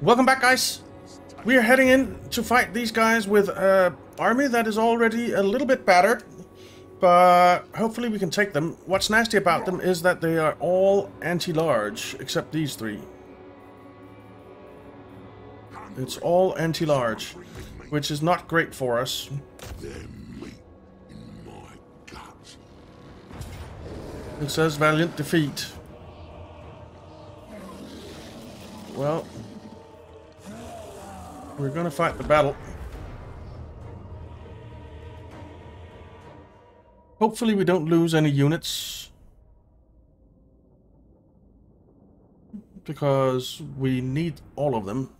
Welcome back, guys. We are heading in to fight these guys with an army that is already a little bit battered, but hopefully we can take them. What's nasty about them is that they are all anti-large, except these three. It's all anti-large, which is not great for us. It says Valiant Defeat. Well, we're gonna fight the battle. Hopefully we don't lose any units, because we need all of them.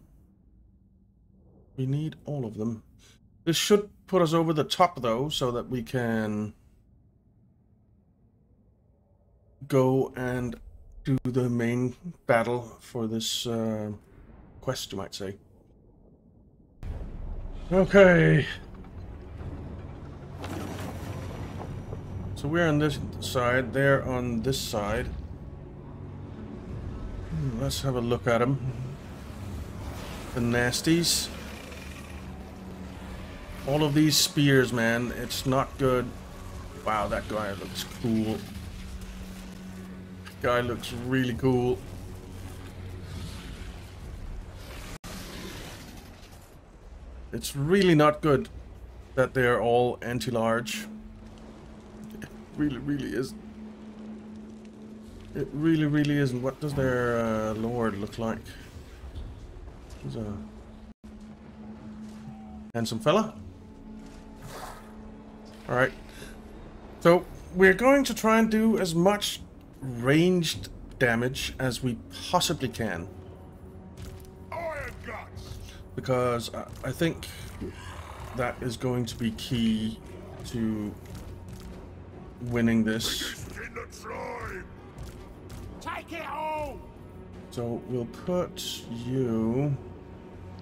We need all of them. This should put us over the top, though, so that we can go and do the main battle for this quest, you might say. Okay. So we're on this side, they're on this side. Let's have a look at them. The nasties. All of these spears, man, it's not good. Wow, that guy looks cool. Guy looks really cool. It's really not good that they are all anti-large. It really, really isn't. It really, really isn't. What does their lord look like? He's a handsome fella. All right. So we're going to try and do as much ranged damage as we possibly can, because I think that is going to be key to winning this. So we'll put you...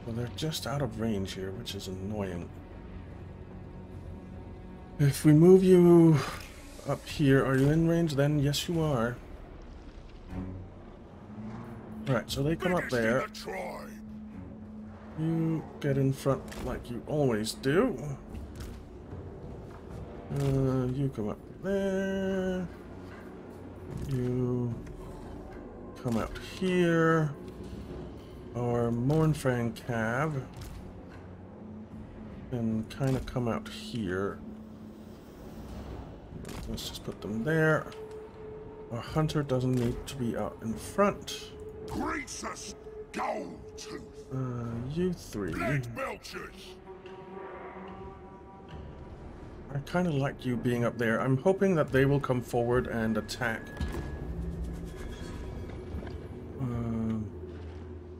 well, they're just out of range here, which is annoying. If we move you up here, are you in range then? Yes, you are. Alright, so they come up there. You get in front like you always do. You come up there. You come out here. Our Mournfang Cav can kind of come out here. Let's just put them there. Our hunter doesn't need to be out in front. Greasus Goldtooth. You three. I kind of like you being up there. I'm hoping that they will come forward and attack.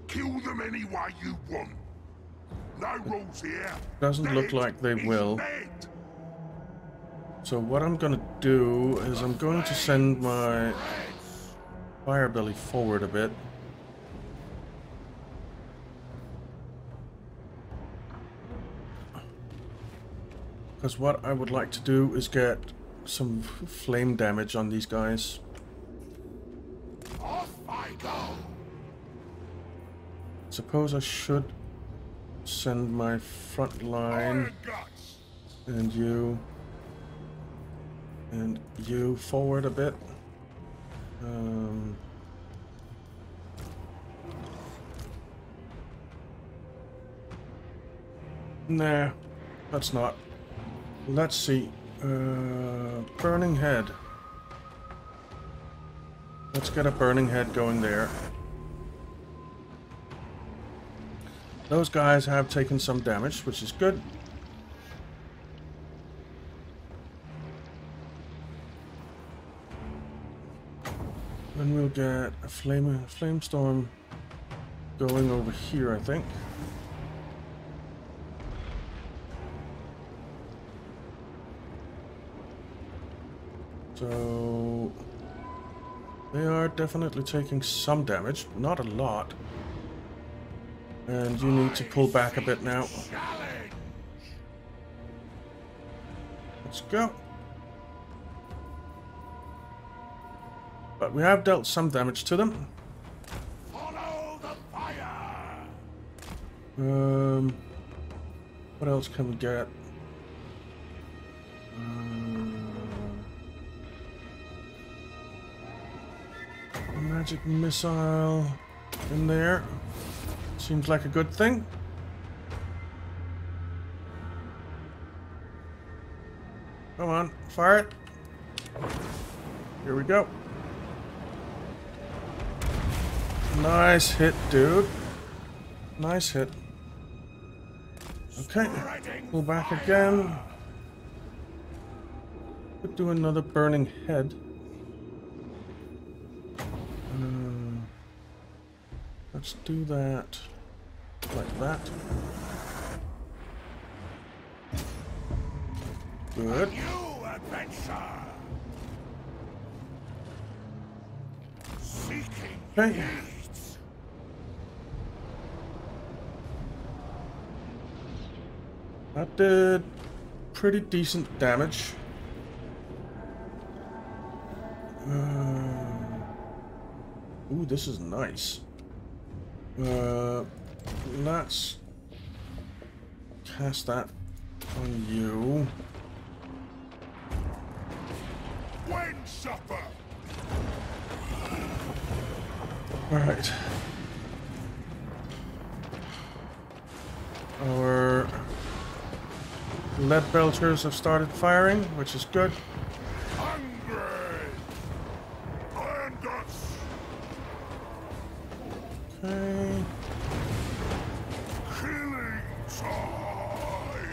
Kill them any way you want. No rules here. Doesn't look like they will. So what I'm going to do is I'm going to send my Firebelly forward a bit. Because what I would like to do is get some flame damage on these guys. Off I go. Suppose I should send my front line and you... and you forward a bit. Nah, that's not. Let's see. Burning Head. Let's get a Burning Head going there. Those guys have taken some damage, which is good. Then we'll get a flame storm going over here, I think. So they are definitely taking some damage, not a lot. And you need to pull back a bit now. Let's go. But we have dealt some damage to them. Follow the fire. What else can we get? Magic missile in there. Seems like a good thing. Come on, fire it. Here we go. Nice hit, dude. Nice hit. Okay, pull back again. Could do another burning head. Let's do that like that. Good. New adventure. Seeking. Okay. That did pretty decent damage. Ooh, this is nice. Let's cast that on you. When supper. All right. Our lead belters have started firing, which is good. Hungry. Iron guts. Okay. Killing time.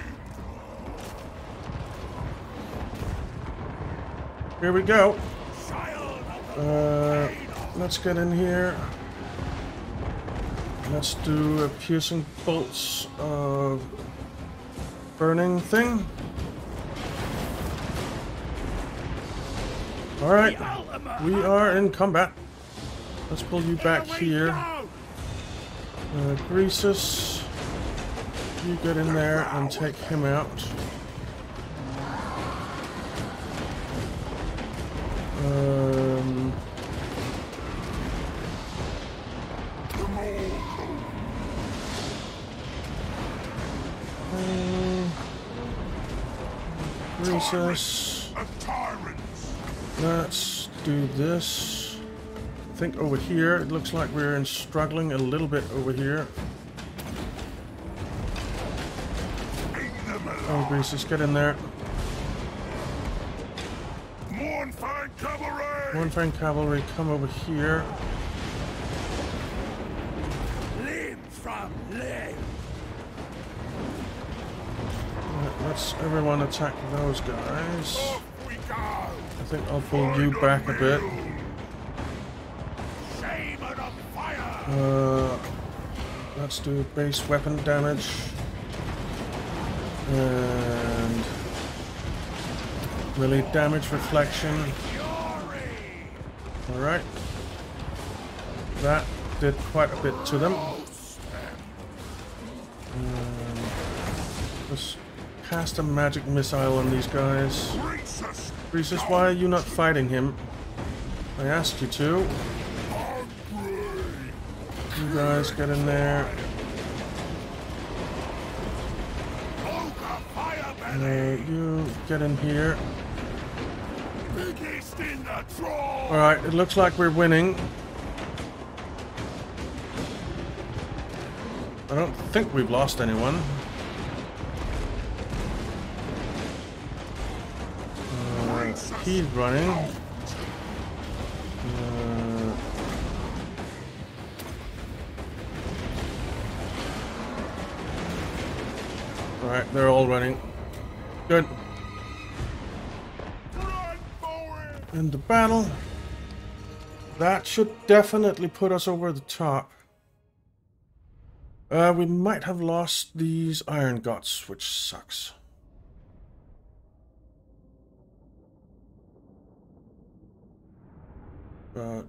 Here we go. Let's get in here. Let's do a piercing pulse of burning thing. Alright, we are in combat. Let's pull you back here. Greasus, you get in there and take him out. Let's do this. I think over here, it looks like we're struggling a little bit over here. Oh, Greasus, get in there. Mournfang cavalry, come over here. Let's everyone attack those guys. I think I'll pull you back a bit. Let's do base weapon damage. And really damage reflection. Alright. That did quite a bit to them. Just cast a magic missile on these guys. Greasus, why are you not fighting him? I asked you to. You guys get in there. You get in here. Alright, it looks like we're winning. I don't think we've lost anyone. He's running. Alright, they're all running. Good. End the battle. That should definitely put us over the top. We might have lost these iron guts, which sucks. The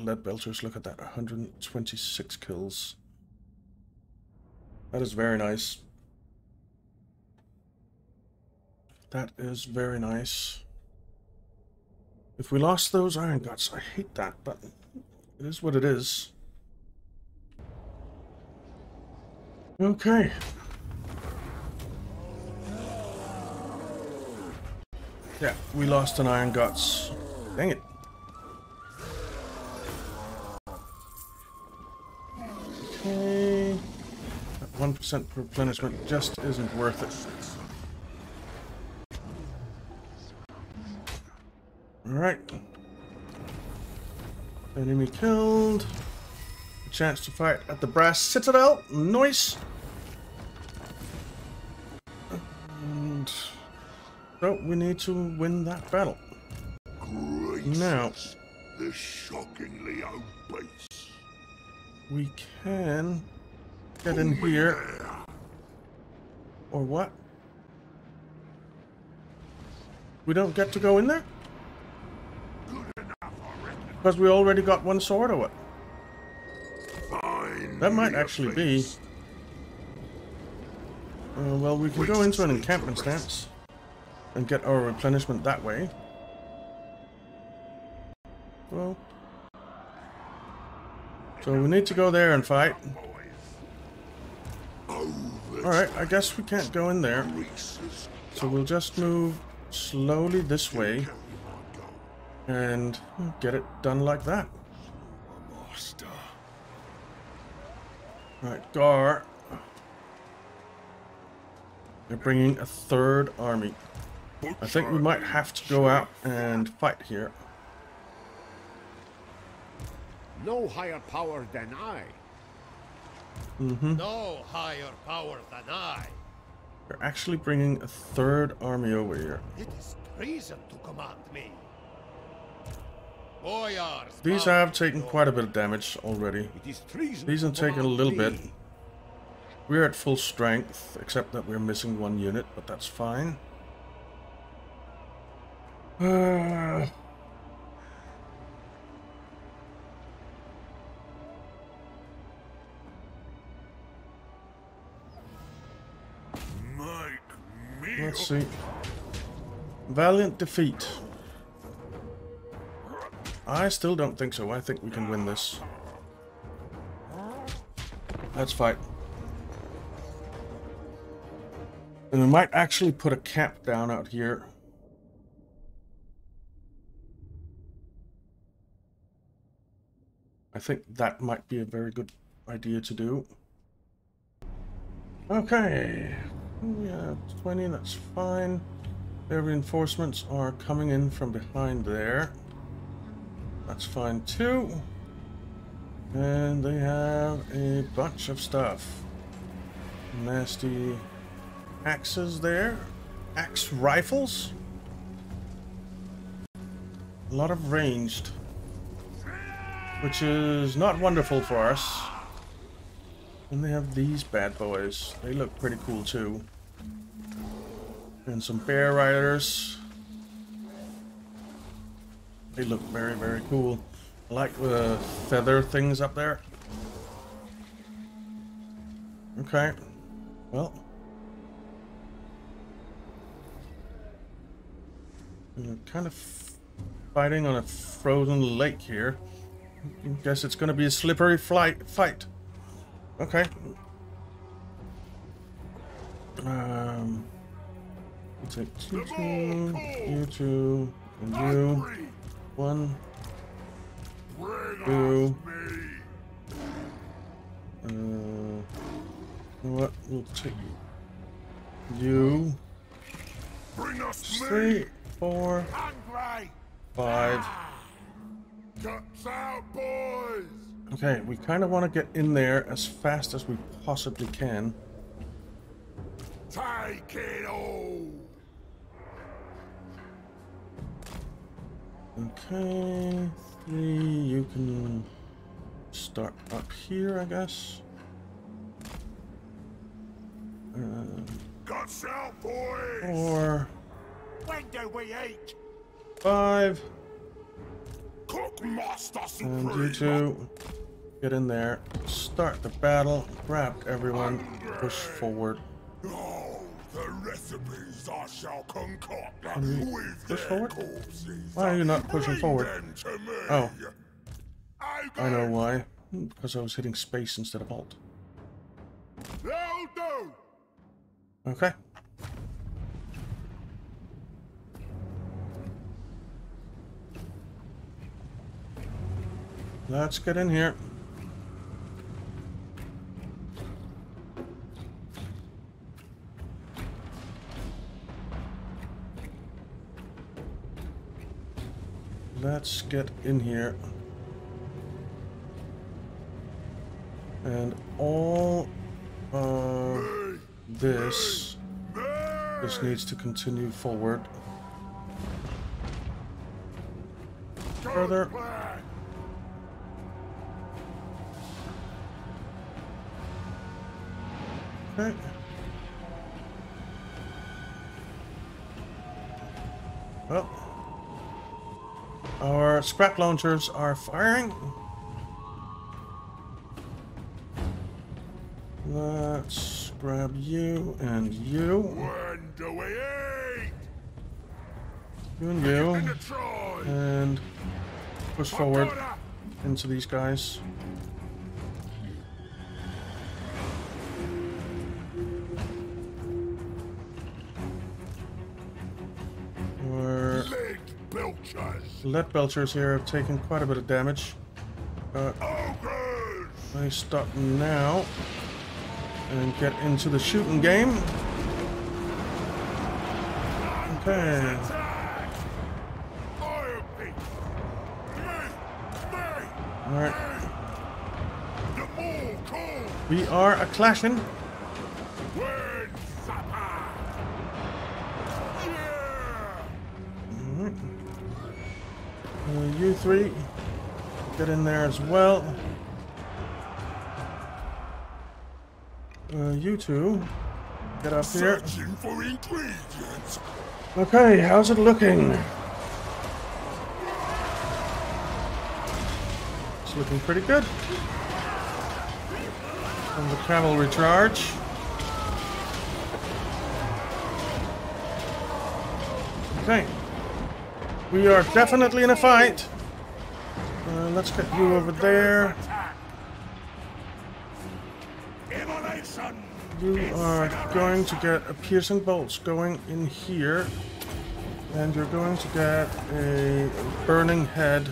lead belters, look at that, 126 kills. That is very nice. That is very nice. If we lost those iron guts, I hate that, but it is what it is. Okay. Yeah, we lost an Iron Guts. Dang it. Okay. That 1% replenishment just isn't worth it. Alright. Enemy killed. A chance to fight at the Brass Citadel. Nice. And so we need to win that battle. Greasus, now, the shockingly outbase. We can get in here. Or what? We don't get to go in there? Because we already got one sword or what? Fine, that might actually be. Well, we can go into an encampment stance and get our replenishment that way. Well, so we need to go there and fight. Alright, I guess we can't go in there. So we'll just move slowly this way and get it done like that. Alright, Gar. They're bringing a third army. I think we might have to go out and fight here. No higher power than I. Mm-hmm. No higher power than I. They're actually bringing a third army over here. It is treason to command me. These have taken quite a bit of damage already. These have taken a little bit. We're at full strength, except that we're missing one unit, but that's fine. Let's see. Valiant defeat. I still don't think so. I think we can win this. Let's fight. And we might actually put a camp down out here. I think that might be a very good idea to do. Okay. We have 20, that's fine. Their reinforcements are coming in from behind there. That's fine too. And they have a bunch of stuff. Nasty axes there. Axe rifles. A lot of ranged. Which is not wonderful for us. And they have these bad boys. They look pretty cool too. And some bear riders. They look very, very cool. I like the feather things up there. Okay. Well. We're kind of fighting on a frozen lake here. I guess it's going to be a slippery fight. Okay. We'll take two, and you. 1, 2. You know what? We'll take you. 3, 4, 5. Guts out, boys. Okay, we kind of want to get in there as fast as we possibly can. Take it all. Okay, 3, you can start up here, I guess. Guts out, boys. 4. When do we eat? 5. Cook Master Supreme. And you two, get in there, start the battle, grab everyone, push forward. Oh, the recipes I shall concoct with push forward? Corpses. Why are you not pushing forward? Oh. I know why. Because I was hitting space instead of alt. Okay. Let's get in here. Let's get in here. And all of this just needs to continue forward. Further. Okay. Well, our scrap launchers are firing. Let's grab you and you. When do we eat? You and you. And push forward into these guys. Lead belchers here have taken quite a bit of damage. They stop now and get into the shooting game. Okay. Alright. We are a clashing. You three, get in there as well. You two, get up here. Okay, how's it looking? It's looking pretty good. And the cavalry charge. Okay. We are definitely in a fight. Let's get you over there. You are going to get a piercing bolts going in here. And you're going to get a burning head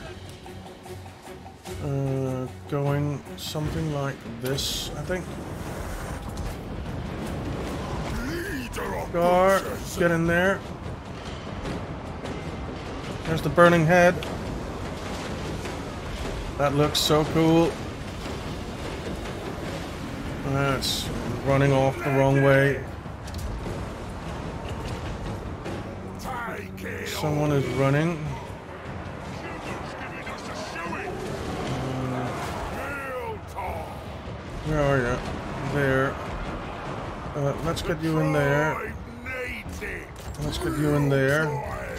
going something like this, I think. Gar, get in there. There's the burning head. That looks so cool. That's running off the wrong way. Someone is running. Where are you? There. Let's get you in there. Let's get you in there.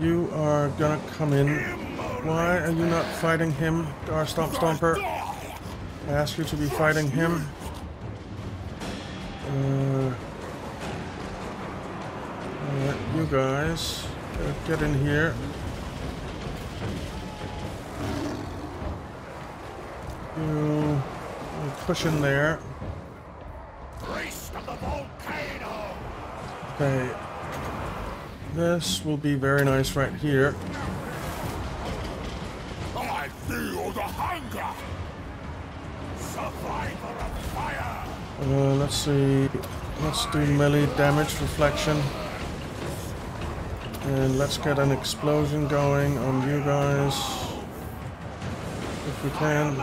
You are gonna come in. Why are you not fighting him? Gar Stomp Stomper. I asked you to be fighting him. You guys, get in here. You push in there. Okay. This will be very nice right here. I feel the hunger. Survivor of fire. Let's see. Let's do melee damage reflection. And let's get an explosion going on you guys. If we can.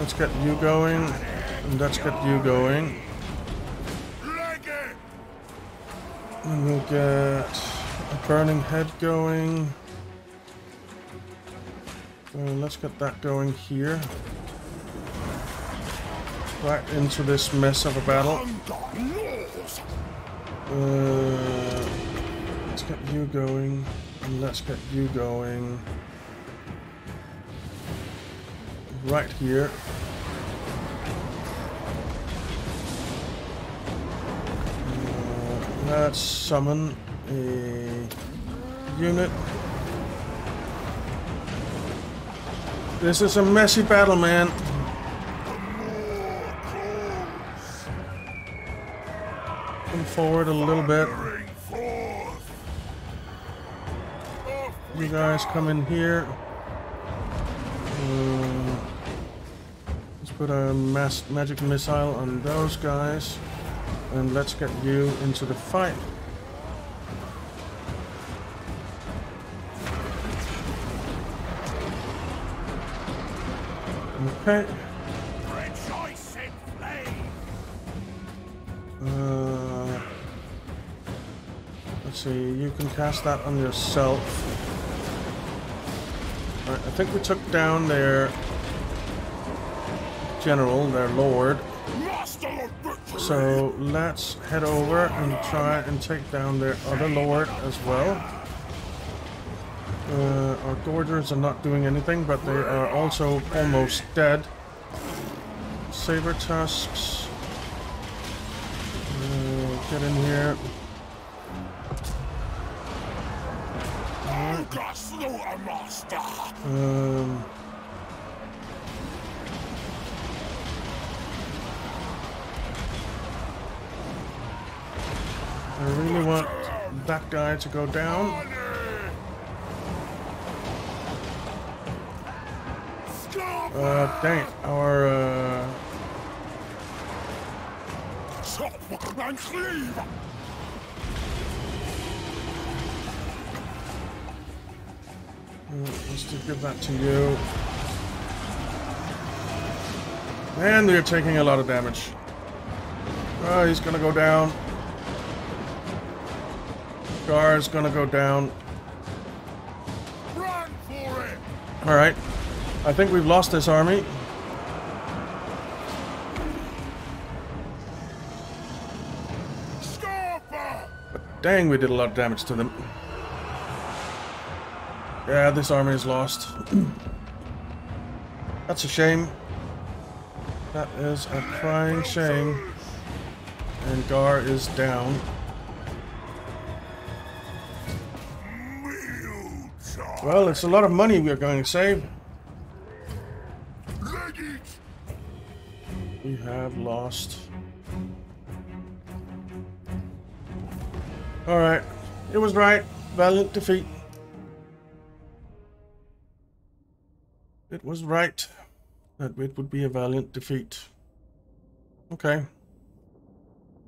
Let's get you going. And let's get you going. And we'll get a burning head going. Let's get that going here. Right into this mess of a battle. Let's get you going. And let's get you going. Right here. Let's summon a unit. This is a messy battle, man. Come forward a little bit. You guys come in here. Let's put a magic missile on those guys. And let's get you into the fight. Okay. Let's see, you can cast that on yourself. Alright, I think we took down their general, their lord. So let's head over and try and take down their other lord as well. Our gorgers are not doing anything, but they are also almost dead. Saber tusks. Get in here. I really want that guy to go down. Dang it, our let's just give that to you. And they're taking a lot of damage. Oh, he's gonna go down. Gar's gonna go down. Run for it! Alright. I think we've lost this army. But dang, we did a lot of damage to them. Yeah, this army is lost. That's a shame. That is a crying shame. And Gar is down. Well, it's a lot of money we are going to save. We have lost. Alright. It was right. Valiant defeat. It was right that it would be a valiant defeat. Okay.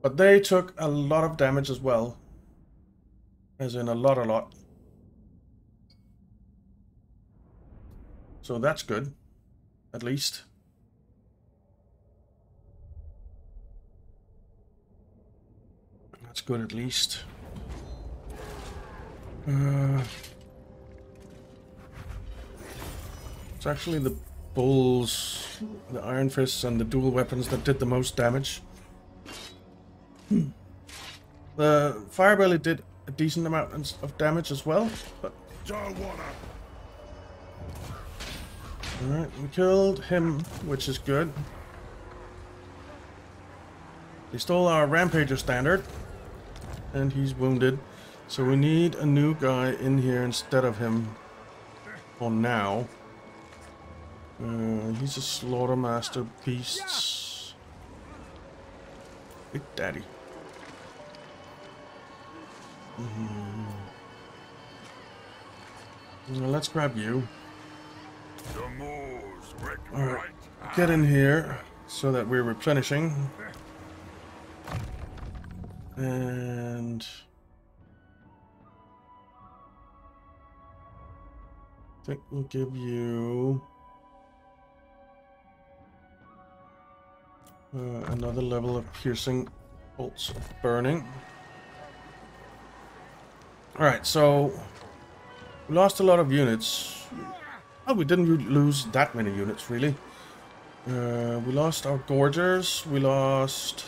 But they took a lot of damage as well. As in a lot. So that's good. At least. That's good at least. It's actually the bulls, the iron fists and the dual weapons that did the most damage. The fire belly did a decent amount of damage as well, but alright, we killed him, which is good. They stole our Rampager standard. And he's wounded, so we need a new guy in here instead of him for now. He's a Slaughtermaster beast. Big daddy. Well, let's grab you. Alright, get in here so that we're replenishing. And I think we'll give you another level of piercing bolts of burning. All right, so we lost a lot of units. Oh, we didn't lose that many units, really. We lost our gorgers. We lost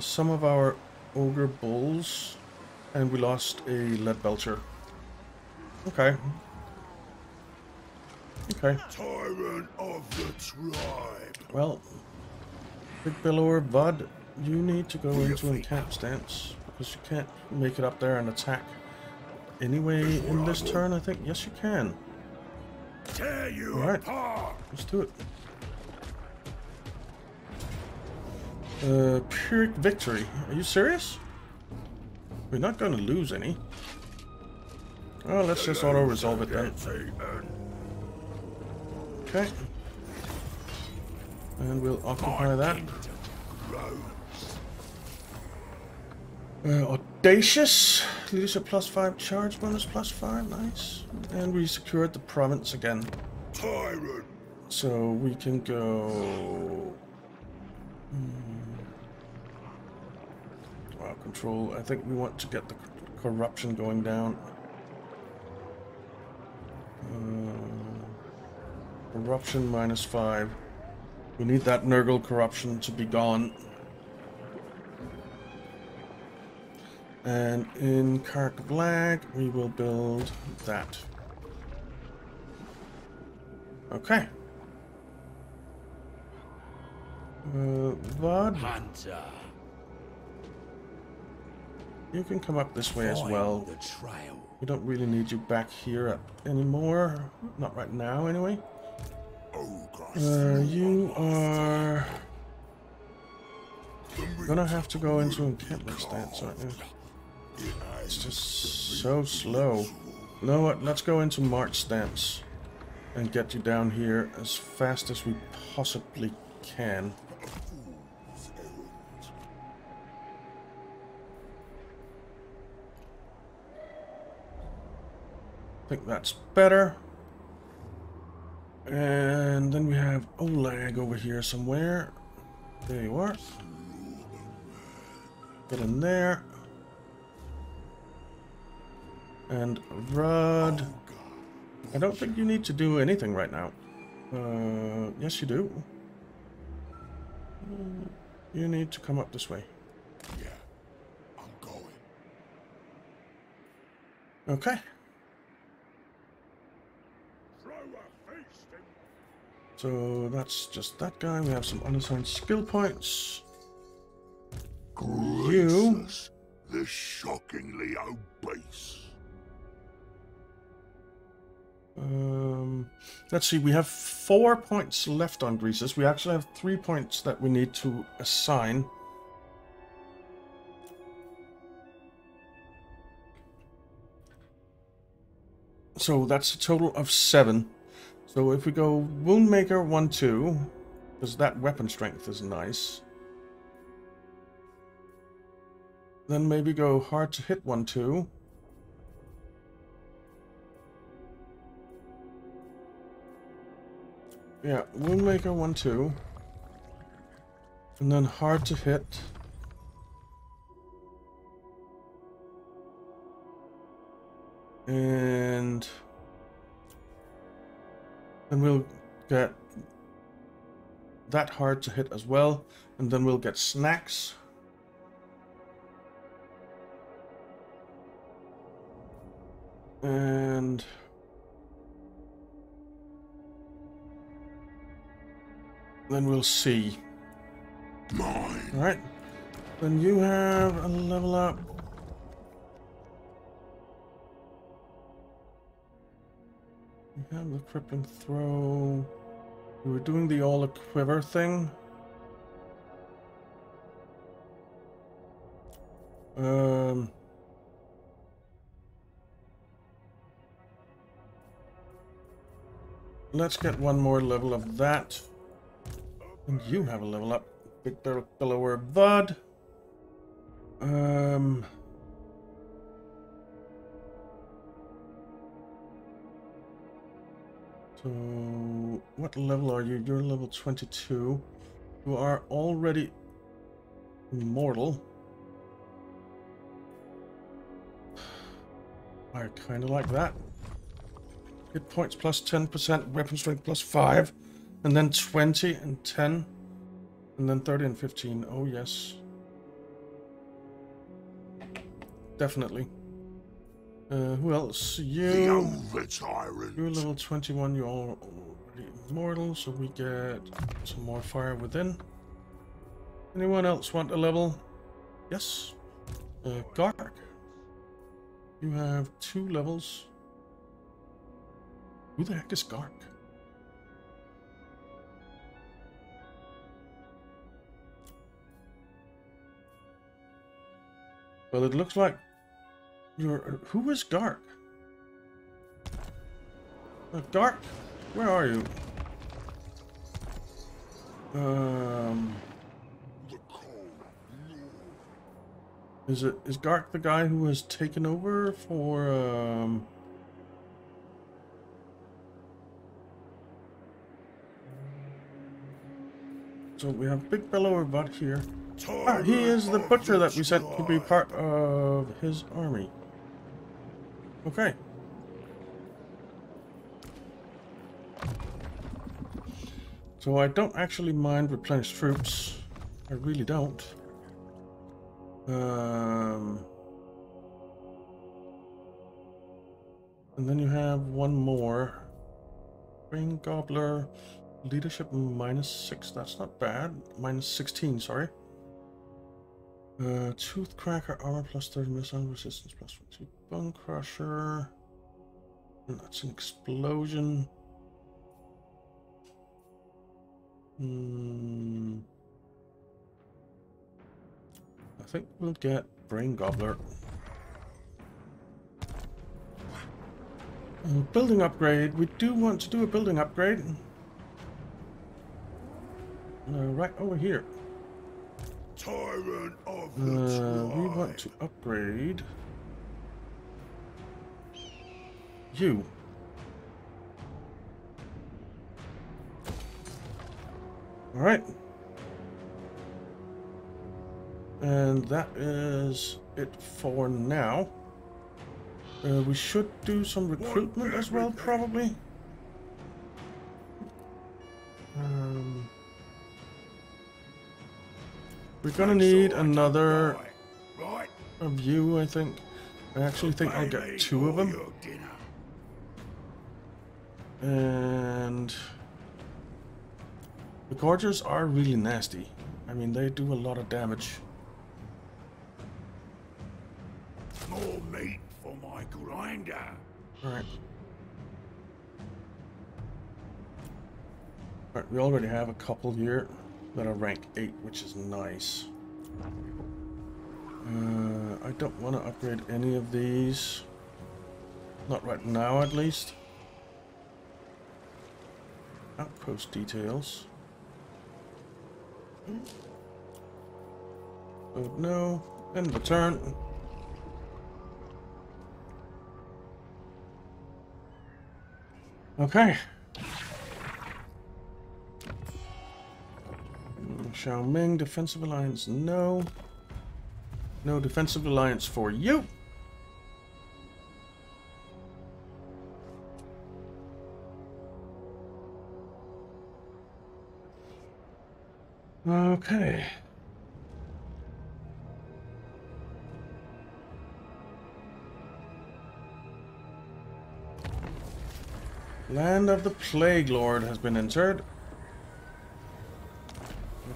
some of our ogre bulls, and we lost a lead belcher. Okay. Okay. Tyrant of the tribe. Well, Big Billower, bud, you need to go into encamp stance because you can't make it up there and attack anyway in this turn. I think yes, you can. Tear you apart. Let's do it. Pyrrhic victory. Are you serious? We're not gonna lose any. Well, let's just auto-resolve it then. Okay. And we'll occupy that. Audacious. Leadership +5, charge bonus +5. Nice. And we secured the province again. Tyrant. So we can go... Wow, control. I think we want to get the corruption going down. Corruption -5. We need that Nurgle corruption to be gone. And in Karkablag, we will build that. Okay. Vod. Hunter. You can come up this way as well. We don't really need you back here anymore. Not right now, anyway. You are gonna have to go into encampment stance, aren't you? It's just so slow. You know what? Let's go into march stance and get you down here as fast as we possibly can. I think that's better. And then we have Oleg over here somewhere. There you are. Get in there. And Rod. I don't think you need to do anything right now. Yes, you do. You need to come up this way. Yeah, I'm going. Okay. So that's just that guy. We have some unassigned skill points. Greasus, the shockingly obese. Let's see. We have 4 points left on Greasus. We actually have 3 points that we need to assign. So that's a total of 7. So if we go Woundmaker 1-2, because that weapon strength is nice. Then maybe go hard to hit 1-2. Yeah, Woundmaker 1-2. And then hard to hit. And... then we'll get that hard to hit as well, and then we'll get snacks. And then we'll see. Mine. All right. Then you have a level up. We have the crippling throw. We were doing the all quiver thing. Let's get one more level of that. And you have a level up. Big barrel pillower Vod. So, what level are you? You're level 22. You are already immortal. I kind of like that. Hit points +10%, weapon strength +5, and then 20 and 10, and then 30 and 15. Oh, yes. Definitely. Who else? You. You're level 21. You're already immortal, so we get some more fire within. Anyone else want a level? Yes. Garg. You have 2 levels. Who the heck is Gark? Well, it looks like you're... Who is Gark? Gark, where are you? Is Gark the guy who has taken over for So we have Big Bellower Butt here. Ah, he is the butcher that we sent to be part of his army. Okay. So I don't actually mind replenished troops. I really don't. And then you have one more. Ring Gobbler, leadership -6. That's not bad. -16, sorry. Toothcracker, armor +30, missile resistance +22. Bone Crusher. And that's an explosion. I think we'll get Brain Gobbler. Building upgrade. We do want to do a building upgrade. Right over here. Tyrant of the tribe. We want to upgrade you. All right, and that is it for now. We should do some recruitment as well, probably. We're gonna need another of you, I think. I actually think I'll get 2 of them. And the Gorgers are really nasty. I mean, they do a lot of damage. More meat for my grinder. Alright. Alright, we already have a couple here that are rank 8, which is nice. I don't want to upgrade any of these. Not right now, at least. Outpost details. Oh no, end the turn. Okay. Xiao Ming, defensive alliance, no. No defensive alliance for you. Okay. Land of the Plague Lord has been entered.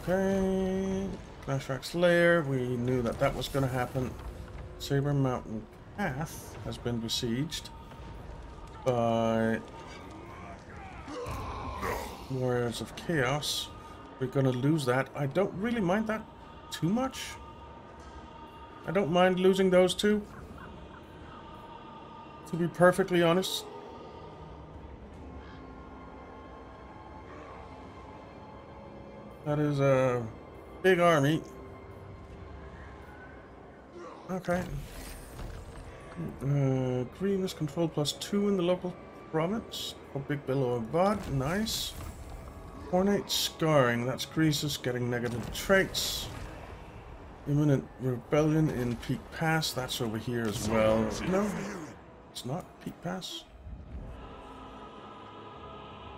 Okay. Flashrack Slayer, we knew that that was going to happen. Saber Mountain Path has been besieged by Warriors of Chaos. We're gonna lose that. I don't really mind that too much. I don't mind losing those two, to be perfectly honest. That is a big army. Okay. Green is controlled +2 in the local province. A big billow of blood. Nice. Ornate Scarring, that's Greasus getting negative traits. Imminent Rebellion in Peak Pass, that's over here as well. No, it's not Peak Pass.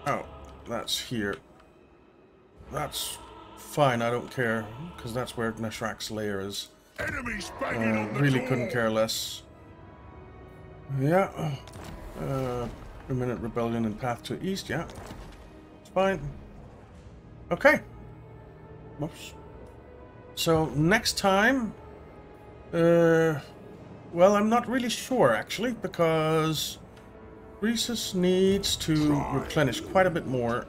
Oh, that's here. That's fine, I don't care, because that's where Nashrak's lair is. Really couldn't care less. Yeah. Imminent Rebellion in Path to East, yeah. It's fine. Okay. Whoops. So next time, well, I'm not really sure actually, because Greasus needs to replenish quite a bit more.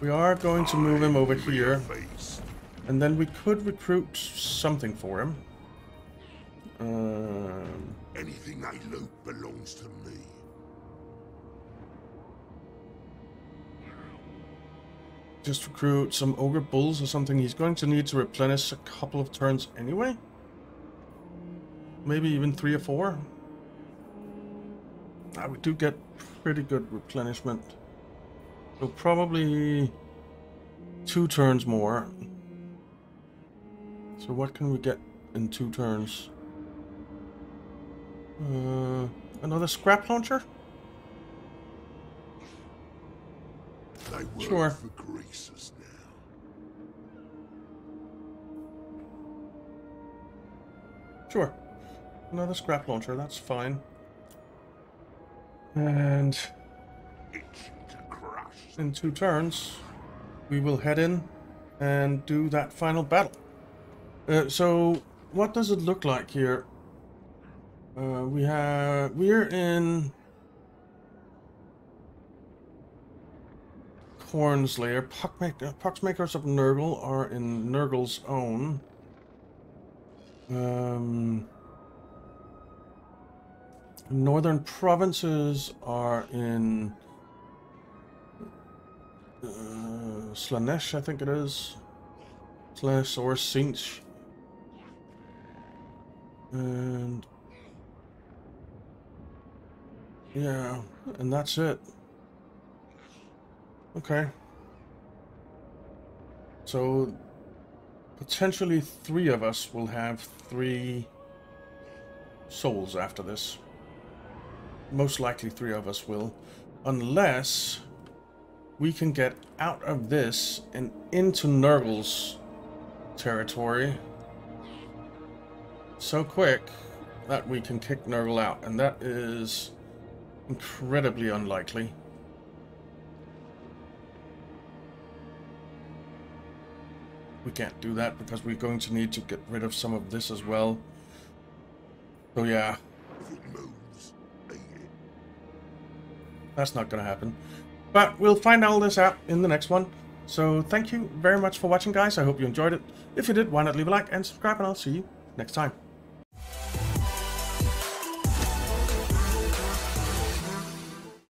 We are going to move him over here. And then we could recruit something for him. Anything I loot belongs to me. Just recruit some ogre bulls or something. He's going to need to replenish a couple of turns anyway. Maybe even 3 or 4. We do get pretty good replenishment. So probably 2 turns more. So what can we get in 2 turns? Another scrap launcher? They work sure. For Greasus now. Sure. Another scrap launcher, that's fine. And in 2 turns, we will head in and do that final battle. So, what does it look like here? We're in Hornslayer Puckmaker. Puckmakers of Nurgle are in Nurgle's own. Northern provinces are in Slaanesh, I think it is. Slaanesh or Sinch. And yeah, and that's it. Okay. So potentially 3 of us will have 3 souls after this. Most likely 3 of us will, unless we can get out of this and into Nurgle's territory so quick that we can kick Nurgle out, and that is incredibly unlikely. We can't do that because we're going to need to get rid of some of this as well. So yeah. That's not going to happen. But we'll find all this out in the next one. So thank you very much for watching, guys. I hope you enjoyed it. If you did, why not leave a like and subscribe, and I'll see you next time.